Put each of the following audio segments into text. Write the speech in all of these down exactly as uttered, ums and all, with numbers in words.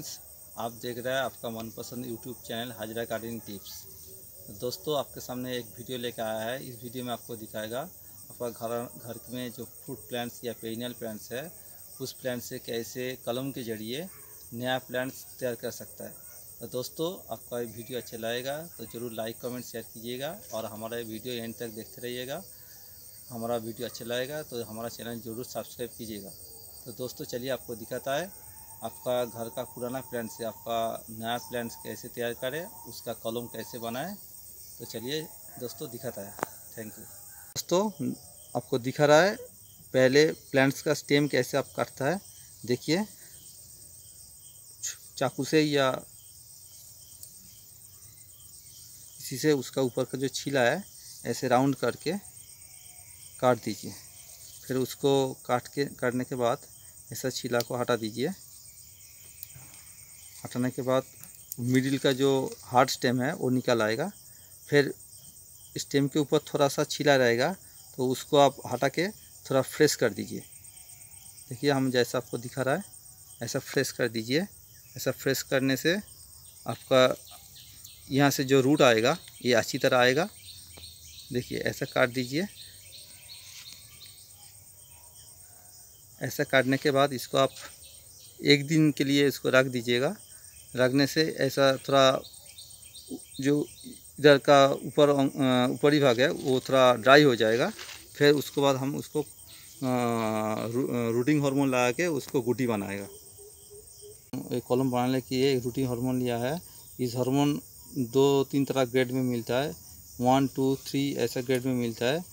Friends, आप देख रहे हैं आपका मनपसंद YouTube channel Hajra gardening tips. दोस्तों, आपके सामने एक वीडियो लेकर आया है। इस वीडियो में आपको दिखाएगा आपका घर घर में जो फ्रूट प्लांट्स या पेरिनियल प्लांट्स है, उस प्लांट से कैसे कलम के जरिए नया प्लांट्स तैयार कर सकता है। तो दोस्तों, आपका ये वीडियो अच्छा लगेगा तो ज़रूर लाइक कमेंट शेयर कीजिएगा और हमारा वीडियो एंड तक देखते रहिएगा। हमारा वीडियो अच्छा लगेगा तो हमारा चैनल ज़रूर सब्सक्राइब कीजिएगा। तो दोस्तों, चलिए आपको दिखाता है आपका घर का पुराना प्लांट से आपका नया प्लांट कैसे तैयार करें, उसका कलम कैसे बनाएं। तो चलिए दोस्तों दिखाता है। Thank you. दोस्तों, आपको दिखा रहा है पहले प्लांट्स का स्टेम कैसे आप काटता है। देखिए चाकू से या इसी से उसका ऊपर का जो छिला है ऐसे राउंड करके काट दीजिए। फिर उसको काट के काटने के बाद ऐसा छिला को हटा दीजिए। हटाने के बाद मिडिल का जो हार्ड स्टेम है वो निकल आएगा। फिर स्टेम के ऊपर थोड़ा सा छिला रहेगा तो उसको आप हटा के थोड़ा फ्रेश कर दीजिए। देखिए हम जैसा आपको दिखा रहा है ऐसा फ्रेश कर दीजिए। ऐसा फ्रेश करने से आपका यहाँ से जो रूट आएगा ये अच्छी तरह आएगा। देखिए ऐसा काट दीजिए। ऐसा काटने के बाद इसको आप एक दिन के लिए इसको रख दीजिएगा। रखने से ऐसा थोड़ा जो इधर का ऊपर ऊपरी भाग है वो थोड़ा ड्राई हो जाएगा। फिर उसके बाद हम उसको रूटिंग हार्मोन लगा के उसको गुटी बनाएगा। एक कॉलम बनाने के लिए रूटिंग हार्मोन लिया है। इस हार्मोन दो तीन तरह ग्रेड में मिलता है, वन टू थ्री ऐसा ग्रेड में मिलता है।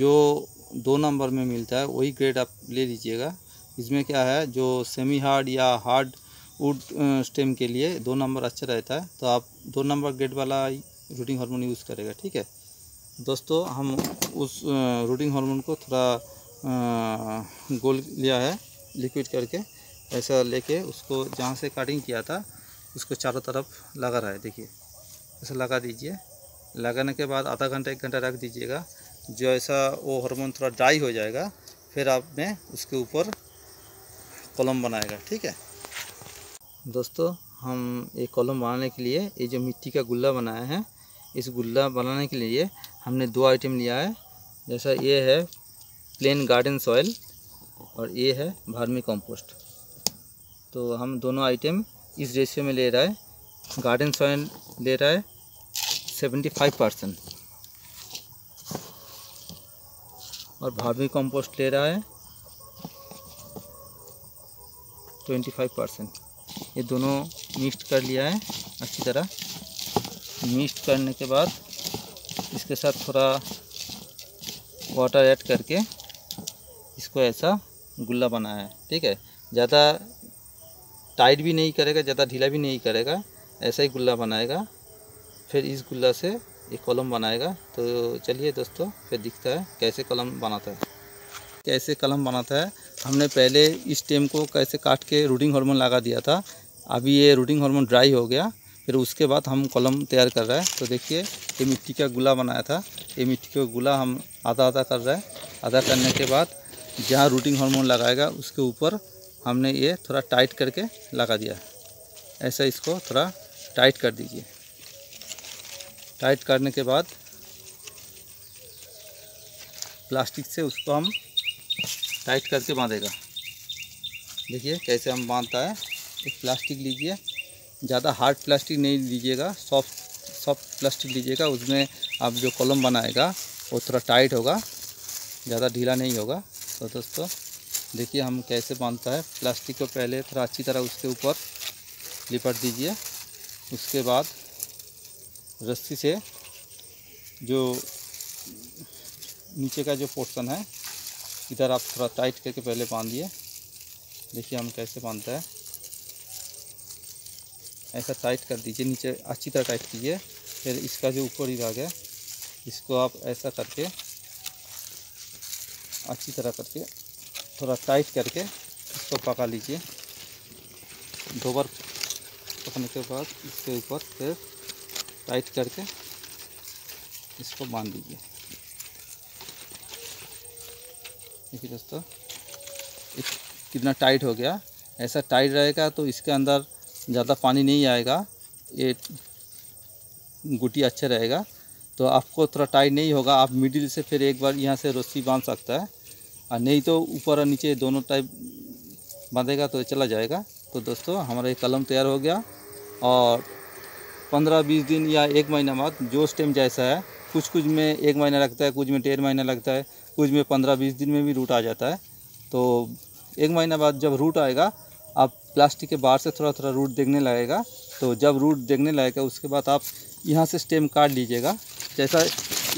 जो दो नंबर में मिलता है वही ग्रेड आप ले लीजिएगा। इसमें क्या है जो सेमी हार्ड या हार्ड वुड स्टेम के लिए दो नंबर अच्छा रहता है, तो आप दो नंबर ग्रेड वाला रूटिंग हार्मोन यूज़ करेगा। ठीक है दोस्तों, हम उस रूटिंग हार्मोन को थोड़ा गोल लिया है लिक्विड करके, ऐसा लेके उसको जहाँ से कटिंग किया था उसको चारों तरफ लगा रहा है। देखिए ऐसा लगा दीजिए। लगाने के बाद आधा घंटा एक घंटा रख दीजिएगा। जो ऐसा वो हार्मोन थोड़ा ड्राई हो जाएगा, फिर आपने उसके ऊपर कॉलम बनाएगा। ठीक है दोस्तों, हम ये कॉलम बनाने के लिए ये जो मिट्टी का गुल्ला बनाया है, इस गुल्ला बनाने के लिए हमने दो आइटम लिया है। जैसा ये है प्लेन गार्डन सॉइल और ये है वर्मी कंपोस्ट। तो हम दोनों आइटम इस रेशियो में ले रहा है। गार्डन सॉइल ले रहा है सेवेंटी फाइव परसेंट और वर्मी कंपोस्ट ले रहा है ट्वेंटी फाइव परसेंट। ये दोनों मिक्स कर लिया है अच्छी तरह। मिक्स करने के बाद इसके साथ थोड़ा वाटर ऐड करके इसको ऐसा गुल्ला बनाया है। ठीक है, ज़्यादा टाइट भी नहीं करेगा, ज़्यादा ढीला भी नहीं करेगा, ऐसा ही गुल्ला बनाएगा। फिर इस गुल्ला से एक कलम बनाएगा। तो चलिए दोस्तों फिर दिखता है कैसे कलम बनाता है। कैसे कलम बनाता है, हमने पहले इस स्टेम को कैसे काट के रूटिंग हार्मोन लगा दिया था। अभी ये रूटिंग हार्मोन ड्राई हो गया, फिर उसके बाद हम कलम तैयार कर रहे हैं। तो देखिए ये मिट्टी का गुला बनाया था, ये मिट्टी का गुला हम आधा आधा कर रहे हैं। आधा करने के बाद जहाँ रूटिंग हार्मोन लगाएगा उसके ऊपर हमने ये थोड़ा टाइट करके लगा दिया। ऐसा इसको थोड़ा टाइट कर दीजिए। टाइट करने के बाद प्लास्टिक से उसको हम टाइट करके बांधेगा। देखिए कैसे हम बांधता है। एक प्लास्टिक लीजिए, ज़्यादा हार्ड प्लास्टिक नहीं लीजिएगा, सॉफ्ट सॉफ्ट प्लास्टिक लीजिएगा। उसमें आप जो कॉलम बनाएगा वो थोड़ा टाइट होगा, ज़्यादा ढीला नहीं होगा। तो दोस्तों देखिए हम कैसे बांधता है। प्लास्टिक को पहले थोड़ा अच्छी तरह उसके ऊपर लिपट दीजिए। उसके बाद रस्सी से जो नीचे का जो पोर्शन है इधर आप थोड़ा टाइट करके पहले बांधिए। देखिए हम कैसे बांधता है। ऐसा टाइट कर दीजिए, नीचे अच्छी तरह टाइट कीजिए। फिर इसका जो ऊपरी भाग है इसको आप ऐसा करके अच्छी तरह करके थोड़ा टाइट करके इसको पका लीजिए। दो बार पकने के बाद इसके ऊपर फिर टाइट करके इसको बांध दीजिए। देखिए दोस्तों कितना टाइट हो गया। ऐसा टाइट रहेगा तो इसके अंदर ज़्यादा पानी नहीं आएगा, ये गुटी अच्छा रहेगा। तो आपको थोड़ा टाइट नहीं होगा, आप मिडिल से फिर एक बार यहाँ से रस्सी बांध सकता है, और नहीं तो ऊपर और नीचे दोनों टाइप बांधेगा तो चला जाएगा। तो दोस्तों हमारा ये कलम तैयार हो गया, और पंद्रह बीस दिन या एक महीना बाद जो स्टेम जैसा है, कुछ कुछ में एक महीना लगता है, कुछ में डेढ़ महीना लगता है, कुछ में पंद्रह बीस दिन में भी रूट आ जाता है। तो एक महीना बाद जब रूट आएगा, आप प्लास्टिक के बाहर से थोड़ा थोड़ा रूट देखने लगेगा। तो जब रूट देखने लगेगा उसके बाद आप यहाँ से स्टेम काट लीजिएगा। जैसा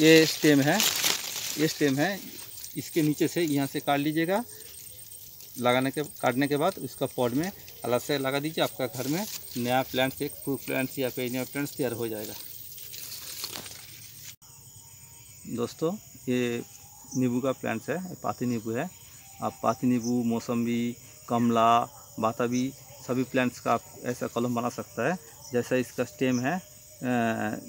ये स्टेम है, ये स्टेम है, इसके नीचे से यहाँ से काट लीजिएगा। लगाने के काटने के बाद उसका पॉट में अलग से लगा दीजिए, आपका घर में नया प्लांट्स, एक फ्रूट प्लांट्स या पेनिया प्लांट्स तैयार हो जाएगा। दोस्तों ये नींबू का प्लांट्स है, पाती नींबू है। आप पाती नींबू, मौसम्बी, कमला, बाताबी सभी प्लांट्स का आप ऐसा कलम बना सकता है। जैसा इसका स्टेम है,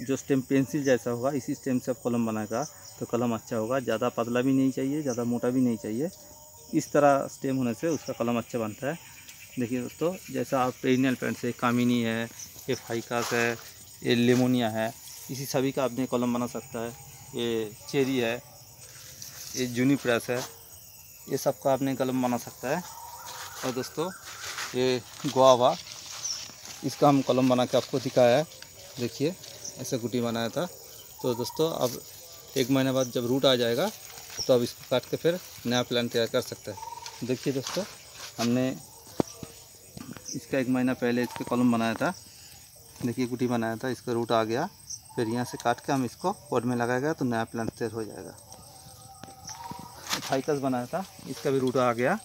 जो स्टेम पेंसिल जैसा होगा, इसी स्टेम से आप कलम बनाएगा तो कलम अच्छा होगा। ज़्यादा पतला भी नहीं चाहिए, ज़्यादा मोटा भी नहीं चाहिए, इस तरह स्टेम होने से उसका कलम अच्छा बनता है। देखिए दोस्तों, जैसा आप पेरिनियल प्लांट्स है, कामिनी है, ये फाइकास है, ये लेमोनिया है, इसी सभी का आपने कलम बना सकता है। ये चेरी है, ये जूनीप्रेस है, ये सब का आपने कलम बना सकता है। और दोस्तों ये गुआवा, इसका हम कलम बना के आपको दिखाया है। देखिए ऐसा गुटी बनाया था। तो दोस्तों अब एक महीने बाद जब रूट आ जाएगा तो अब इसको काट के फिर नया प्लांट तैयार कर सकते हैं। देखिए दोस्तों, हमने इसका एक महीना पहले इसके कॉलम बनाया था। देखिए गुटी बनाया था, इसका रूट आ गया, फिर यहाँ से काट के हम इसको पॉट में लगाएगा तो नया प्लांट तैयार हो जाएगा। फाइकस बनाया था, इसका भी रूट आ गया,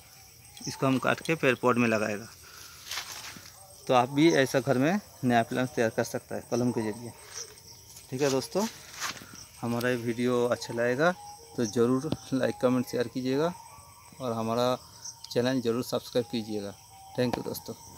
इसको हम काट के फिर पॉट में लगाएगा। तो आप भी ऐसा घर में नया प्लांट तैयार कर सकता है कलम के जरिए। ठीक है दोस्तों, हमारा ये वीडियो अच्छा लगेगा तो ज़रूर लाइक, कमेंट, शेयर कीजिएगा, और हमारा चैनल ज़रूर सब्सक्राइब कीजिएगा। थैंक यू दोस्तों।